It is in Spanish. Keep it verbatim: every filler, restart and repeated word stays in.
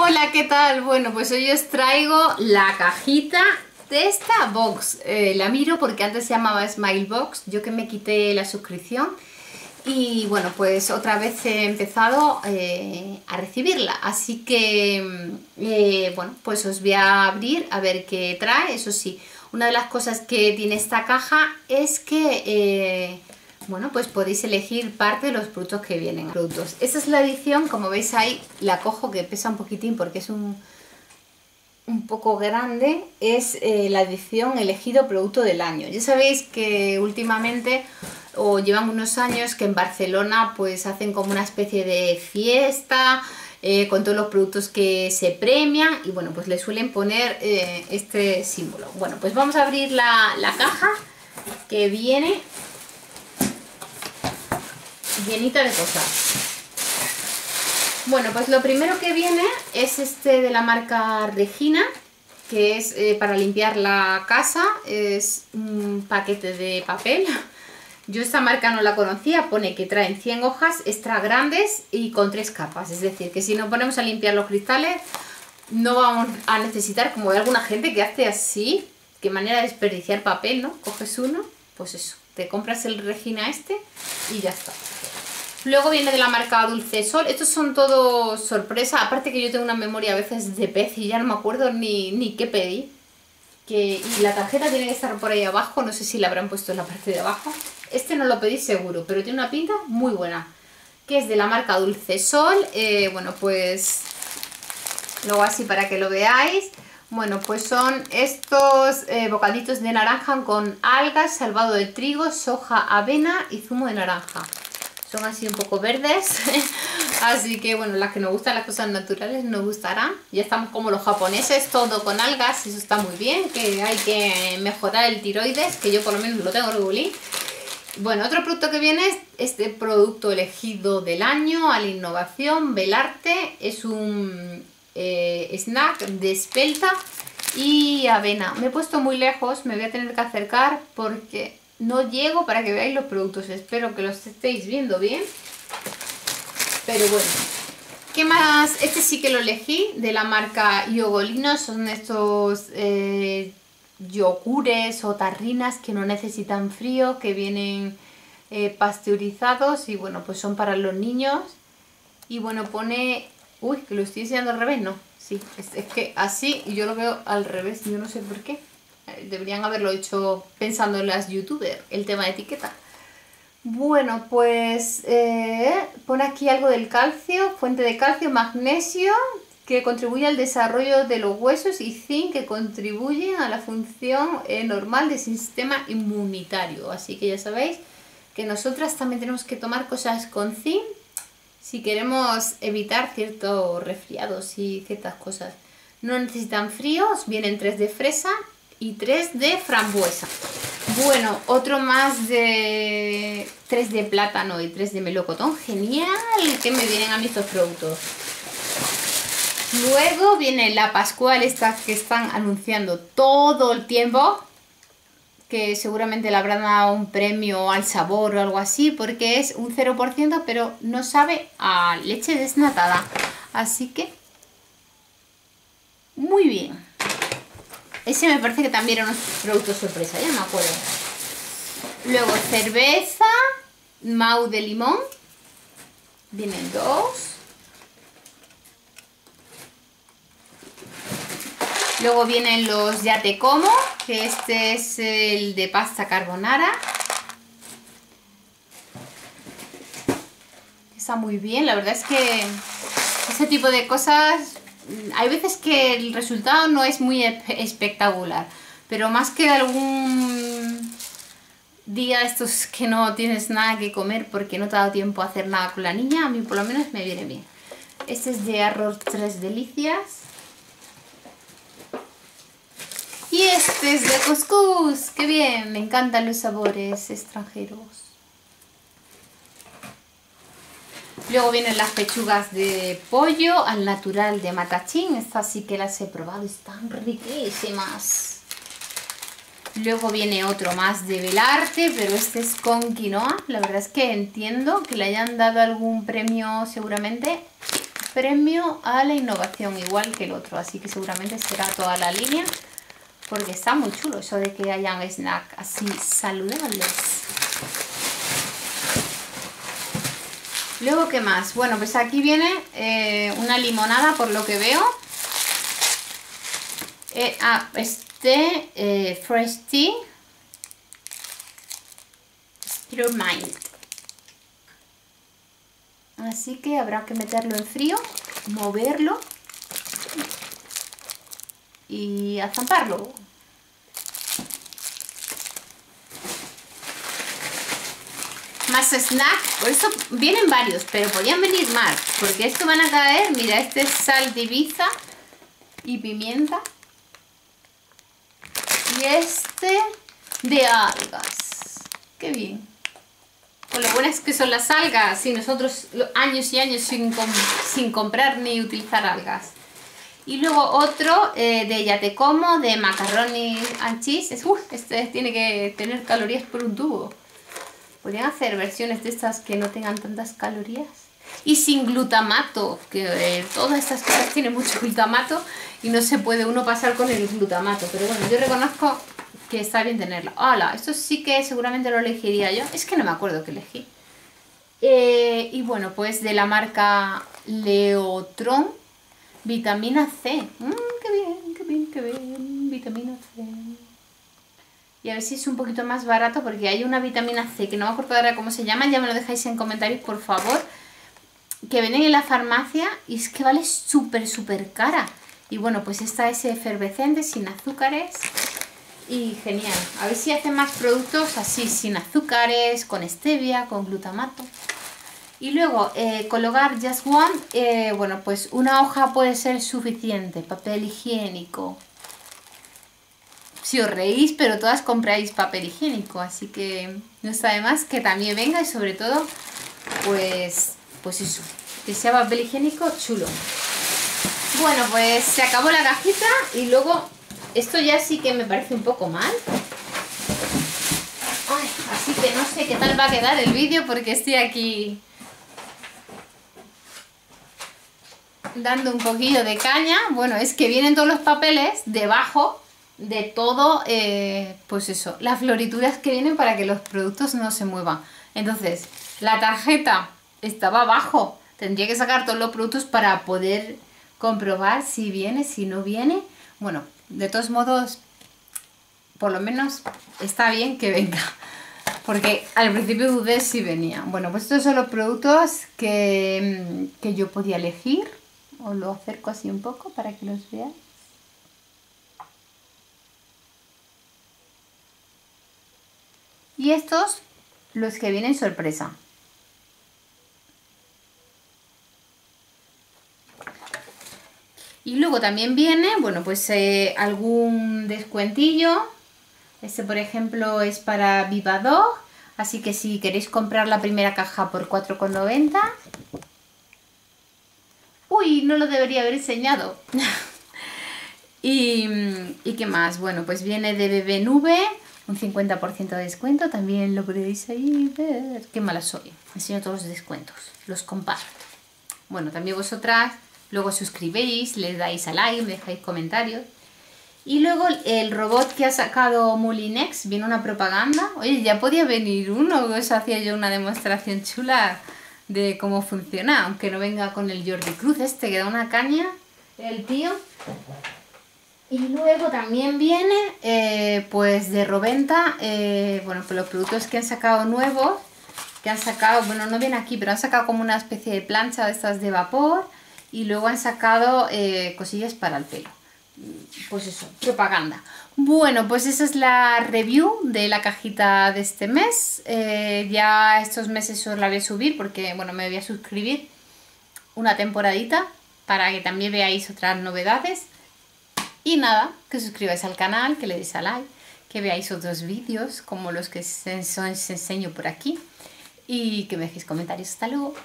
Hola, ¿qué tal? Bueno, pues hoy os traigo la cajita TestaBox. Eh, la miro porque antes se llamaba Smilebox, yo que me quité la suscripción. Y bueno, pues otra vez he empezado eh, a recibirla. Así que, eh, bueno, pues os voy a abrir a ver qué trae. Eso sí, una de las cosas que tiene esta caja es que... Eh, bueno, pues podéis elegir parte de los productos que vienen. Productos. Esta es la edición, como veis ahí, la cojo que pesa un poquitín porque es un, un poco grande. Es eh, la edición elegido producto del año. Ya sabéis que últimamente, o llevan unos años, que en Barcelona pues hacen como una especie de fiesta eh, con todos los productos que se premian y bueno, pues le suelen poner eh, este símbolo. Bueno, pues vamos a abrir la, la caja que viene... llenita de cosas. Bueno, pues lo primero que viene es este de la marca Regina, que es eh, para limpiar la casa. Es un paquete de papel. Yo esta marca no la conocía. Pone que traen cien hojas extra grandes y con tres capas, es decir, que si nos ponemos a limpiar los cristales no vamos a necesitar, como de alguna gente que hace así, qué manera de desperdiciar papel, ¿no? Coges uno, pues eso, te compras el Regina este y ya está. Luego viene de la marca Dulce Sol. Estos son todos sorpresa. Aparte que yo tengo una memoria a veces de pez y ya no me acuerdo ni, ni qué pedí. Que, y la tarjeta tiene que estar por ahí abajo. No sé si la habrán puesto en la parte de abajo. Este no lo pedí seguro, pero tiene una pinta muy buena. Que es de la marca Dulce Sol. Eh, bueno, pues lo hago así para que lo veáis. Bueno, pues son estos eh, bocaditos de naranja con algas, salvado de trigo, soja, avena y zumo de naranja. Son así un poco verdes, así que bueno, las que nos gustan las cosas naturales nos gustarán. Ya estamos como los japoneses, todo con algas, eso está muy bien, que hay que mejorar el tiroides, que yo por lo menos lo tengo regulín. Bueno, otro producto que viene es este producto elegido del año a la innovación, Belarte. Es un eh, snack de espelta y avena. Me he puesto muy lejos, me voy a tener que acercar porque... no llego para que veáis los productos, espero que los estéis viendo bien. Pero bueno, ¿qué más? Este sí que lo elegí, de la marca Yogolino. Son estos eh, yogures o tarrinas que no necesitan frío, que vienen eh, pasteurizados y bueno, pues son para los niños. Y bueno, pone... uy, que lo estoy enseñando al revés, no, sí, es, es que así yo lo veo al revés, yo no sé por qué. Deberían haberlo hecho pensando en las youtubers, el tema de etiqueta. Bueno, pues eh, pone aquí algo del calcio, fuente de calcio, magnesio, que contribuye al desarrollo de los huesos, y zinc, que contribuye a la función eh, normal del sistema inmunitario. Así que ya sabéis que nosotras también tenemos que tomar cosas con zinc si queremos evitar ciertos resfriados y ciertas cosas. No necesitan fríos, vienen tres de fresa y tres de frambuesa. Bueno, otro más de tres de plátano y tres de melocotón. Genial, que me vienen a mí estos productos. Luego viene la Pascual, estas que están anunciando todo el tiempo, que seguramente le habrán dado un premio al sabor o algo así, porque es un cero por ciento, pero no sabe a leche desnatada. Así que muy bien. Ese me parece que también era un producto sorpresa, ya me acuerdo. Luego cerveza, mau de limón. Vienen dos. Luego vienen los ya te como, que este es el de pasta carbonara. Está muy bien, la verdad es que este tipo de cosas... hay veces que el resultado no es muy espectacular, pero más que algún día estos que no tienes nada que comer porque no te ha dado tiempo a hacer nada con la niña, a mí por lo menos me viene bien. Este es de arroz tres delicias. Y este es de couscous. ¡Qué bien! Me encantan los sabores extranjeros. Luego vienen las pechugas de pollo al natural de Matachín. Estas sí que las he probado, están riquísimas. Luego viene otro más de Belarte, pero este es con quinoa. La verdad es que entiendo que le hayan dado algún premio seguramente, premio a la innovación, igual que el otro, así que seguramente será toda la línea, porque está muy chulo eso de que hayan snacks así saludables. Luego, ¿qué más? Bueno, pues aquí viene eh, una limonada, por lo que veo. Eh, ah, este eh, Fresh Tea Spearmint. Así que habrá que meterlo en frío, moverlo y azamparlo. Más snacks, por eso vienen varios, pero podían venir más, porque esto van a caer. Mira, este es sal de Ibiza y pimienta, y este de algas. Qué bien. Pues lo bueno es que son las algas, y nosotros años y años sin, com sin comprar ni utilizar algas. Y luego otro eh, de ya te como, de macarrones and cheese. Uf, este tiene que tener calorías por un tubo. Podrían hacer versiones de estas que no tengan tantas calorías. Y sin glutamato, que eh, todas estas cosas tienen mucho glutamato y no se puede uno pasar con el glutamato. Pero bueno, yo reconozco que está bien tenerla. ¡Hala! Esto sí que seguramente lo elegiría yo. Es que no me acuerdo qué elegí. Eh, y bueno, pues de la marca Leotron, vitamina C. ¡Mmm, qué bien, qué bien, qué bien! Vitamina C. Y a ver si es un poquito más barato, porque hay una vitamina C que no me acuerdo ahora cómo se llama, ya me lo dejáis en comentarios por favor, que venden en la farmacia y es que vale súper súper cara. Y bueno, pues esta es efervescente, sin azúcares y genial. A ver si hacen más productos así, sin azúcares, con stevia, con glutamato. Y luego eh, colocar Just One, eh, bueno, pues una hoja puede ser suficiente, papel higiénico. Si os reís, pero todas compráis papel higiénico, así que no está de más que también venga, y sobre todo, pues, pues eso, que sea papel higiénico chulo. Bueno, pues se acabó la cajita y luego, esto ya sí que me parece un poco mal. Ay, así que no sé qué tal va a quedar el vídeo, porque estoy aquí dando un poquillo de caña. Bueno, es que vienen todos los papeles debajo de todo, eh, pues eso, las florituras que vienen para que los productos no se muevan. Entonces, la tarjeta estaba abajo, tendría que sacar todos los productos para poder comprobar si viene, si no viene. Bueno, de todos modos, por lo menos está bien que venga, porque al principio dudé si venía. Bueno, pues estos son los productos que, que yo podía elegir. Os lo acerco así un poco para que los veáis. Y estos, los que vienen sorpresa. Y luego también viene, bueno, pues eh, algún descuentillo. Este, por ejemplo, es para Vivadog. Así que si queréis comprar la primera caja por cuatro con noventa. Uy, no lo debería haber enseñado. y, ¿Y qué más? Bueno, pues viene de Bebé Nube. Un cincuenta por ciento de descuento, también lo podéis ahí ver. Qué mala soy, enseño todos los descuentos, los comparto. Bueno, también vosotras luego suscribéis, le dais a like, me dejáis comentarios. Y luego el robot que ha sacado Moulinex, viene una propaganda. Oye, ya podía venir uno, os hacía yo una demostración chula de cómo funciona, aunque no venga con el Jordi Cruz este, que da una caña el tío. Y luego también viene, eh, pues de Rowenta, eh, bueno, pues los productos que han sacado nuevos, que han sacado, bueno, no viene aquí, pero han sacado como una especie de plancha de estas de vapor, y luego han sacado eh, cosillas para el pelo. Pues eso, propaganda. Bueno, pues esa es la review de la cajita de este mes. Eh, ya estos meses os la voy a subir, porque, bueno, me voy a suscribir una temporadita, para que también veáis otras novedades. Y nada, que suscribáis al canal, que le deis a like, que veáis otros vídeos como los que os enseño por aquí, y que me dejéis comentarios. Hasta luego.